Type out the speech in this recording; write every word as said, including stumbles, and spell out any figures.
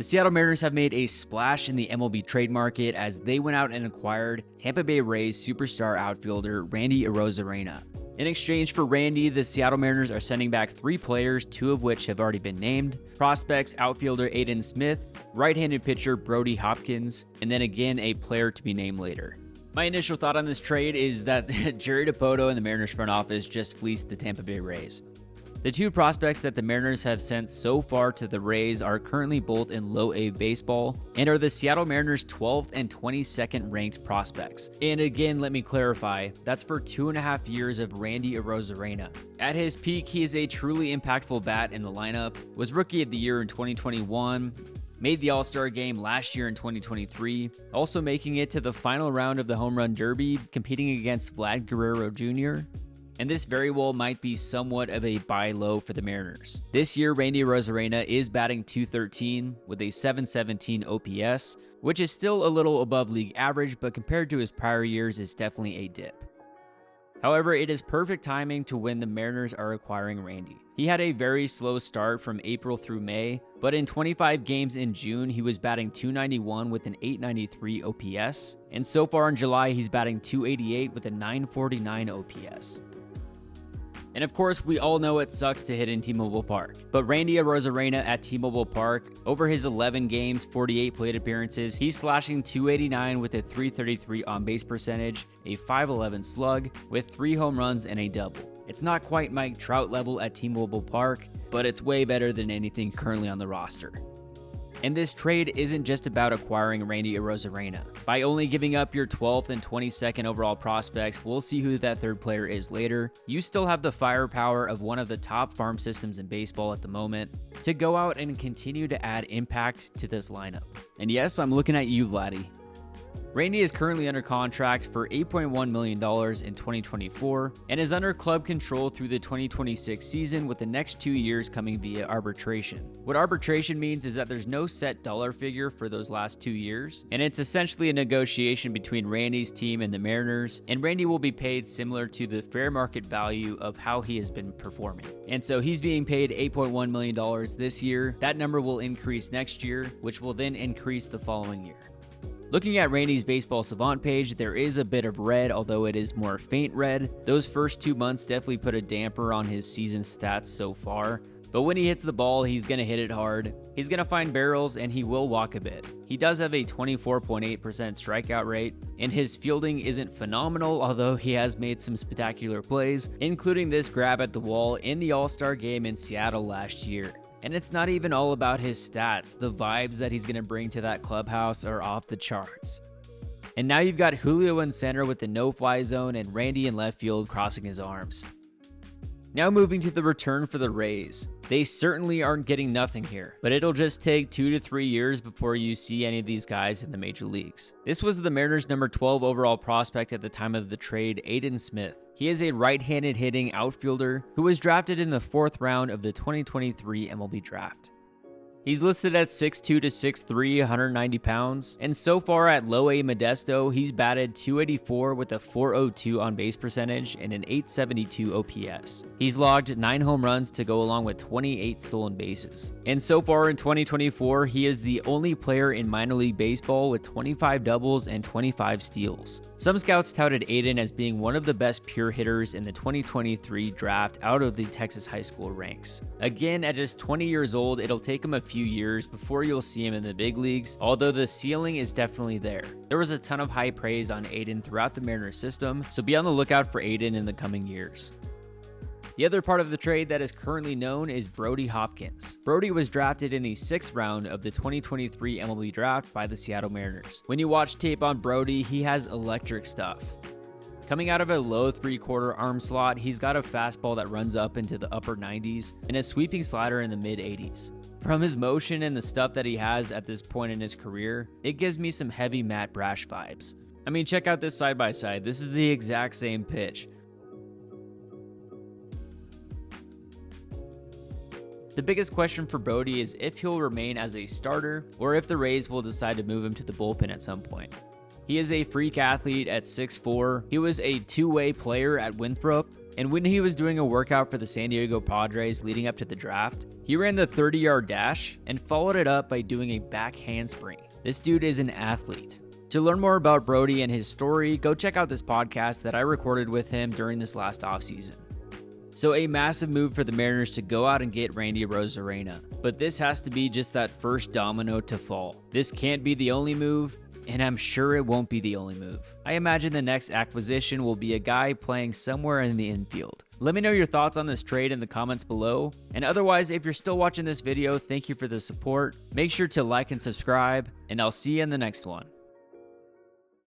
The Seattle Mariners have made a splash in the M L B trade market as they went out and acquired Tampa Bay Rays superstar outfielder Randy Arozarena. In exchange for Randy, the Seattle Mariners are sending back three players, two of which have already been named: prospects outfielder Aidan Smith, right-handed pitcher Brody Hopkins, and then again a player to be named later. My initial thought on this trade is that Jerry DiPoto and the Mariners front office just fleeced the Tampa Bay Rays. The two prospects that the Mariners have sent so far to the Rays are currently both in Low A baseball and are the Seattle Mariners' twelfth and twenty-second ranked prospects. And again, let me clarify, that's for two and a half years of Randy Arozarena. At his peak, he is a truly impactful bat in the lineup, was Rookie of the Year in twenty twenty-one, made the All-Star Game last year in twenty twenty-three, also making it to the final round of the Home Run Derby, competing against Vlad Guerrero Junior, and this very well might be somewhat of a buy low for the Mariners. This year, Randy Arozarena is batting two thirteen with a seven seventeen O P S, which is still a little above league average, but compared to his prior years is definitely a dip. However, it is perfect timing to when the Mariners are acquiring Randy. He had a very slow start from April through May, but in twenty-five games in June, he was batting two ninety-one with an eight ninety-three O P S, and so far in July, he's batting two eighty-eight with a nine forty-nine O P S. And of course, we all know it sucks to hit in T-Mobile Park, but Randy Arozarena at T-Mobile Park, over his eleven games, forty-eight plate appearances, he's slashing two eighty-nine with a three thirty-three on-base percentage, a five eleven slug, with three home runs and a double. It's not quite Mike Trout level at T-Mobile Park, but it's way better than anything currently on the roster. And this trade isn't just about acquiring Randy Arozarena. By only giving up your twelfth and twenty-second overall prospects, we'll see who that third player is later, you still have the firepower of one of the top farm systems in baseball at the moment to go out and continue to add impact to this lineup. And yes, I'm looking at you, Vladdy. Randy is currently under contract for eight point one million dollars in twenty twenty-four and is under club control through the twenty twenty-six season, with the next two years coming via arbitration. What arbitration means is that there's no set dollar figure for those last two years, and it's essentially a negotiation between Randy's team and the Mariners, and Randy will be paid similar to the fair market value of how he has been performing. And so he's being paid eight point one million dollars this year. That number will increase next year, which will then increase the following year. Looking at Randy's Baseball Savant page, there is a bit of red, although it is more faint red. Those first two months definitely put a damper on his season stats so far. But when he hits the ball, he's going to hit it hard. He's going to find barrels, and he will walk a bit. He does have a twenty-four point eight percent strikeout rate, and his fielding isn't phenomenal, although he has made some spectacular plays, including this grab at the wall in the All-Star Game in Seattle last year. And it's not even all about his stats. The vibes that he's going to bring to that clubhouse are off the charts. And now you've got Julio in center with the no-fly zone and Randy in left field crossing his arms. Now moving to the return for the Rays. They certainly aren't getting nothing here, but it'll just take two to three years before you see any of these guys in the major leagues. This was the Mariners' number twelve overall prospect at the time of the trade, Aidan Smith. He is a right-handed hitting outfielder who was drafted in the fourth round of the twenty twenty-three M L B draft. He's listed at six two to six three, one ninety pounds, and so far at Low A Modesto, he's batted two eighty-four with a four oh two on-base percentage and an eight seventy-two O P S. He's logged nine home runs to go along with twenty-eight stolen bases. And so far in twenty twenty-four, he is the only player in minor league baseball with twenty-five doubles and twenty-five steals. Some scouts touted Aidan as being one of the best pure hitters in the twenty twenty-three draft out of the Texas high school ranks. Again, at just twenty years old, it'll take him a few years before you'll see him in the big leagues, although the ceiling is definitely there. There was a ton of high praise on Aidan throughout the Mariners system, so be on the lookout for Aidan in the coming years. The other part of the trade that is currently known is Brody Hopkins. Brody was drafted in the sixth round of the twenty twenty-three M L B draft by the Seattle Mariners. When you watch tape on Brody, he has electric stuff. Coming out of a low three-quarter arm slot, he's got a fastball that runs up into the upper nineties and a sweeping slider in the mid-eighties. From his motion and the stuff that he has at this point in his career, it gives me some heavy Matt Brash vibes. I mean, check out this side-by-side. This is the exact same pitch. The biggest question for Brody is if he'll remain as a starter or if the Rays will decide to move him to the bullpen at some point. He is a freak athlete at six four. He was a two-way player at Winthrop, And when he was doing a workout for the San Diego Padres leading up to the draft, he ran the thirty-yard dash and followed it up by doing a back handspring. This dude is an athlete. To learn more about Brody and his story, go check out this podcast that I recorded with him during this last offseason. So a massive move for the Mariners to go out and get Randy Arozarena, but this has to be just that first domino to fall. This can't be the only move, and I'm sure it won't be the only move. I imagine the next acquisition will be a guy playing somewhere in the infield. Let me know your thoughts on this trade in the comments below. And otherwise, if you're still watching this video, thank you for the support. Make sure to like and subscribe, and I'll see you in the next one.